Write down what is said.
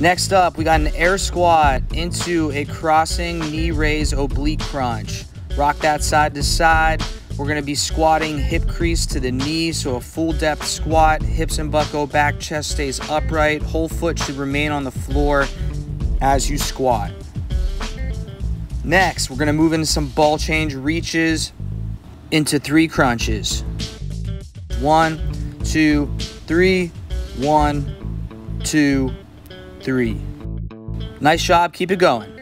Next up, we got an air squat into a crossing knee raise oblique crunch. Rock that side to side. We're gonna be squatting hip crease to the knee, so a full depth squat, hips and butt go back, chest stays upright, whole foot should remain on the floor as you squat. Next, we're gonna move into some ball change reaches into three crunches. 1, 2, 3, 1, 2, 3. Nice job, keep it going.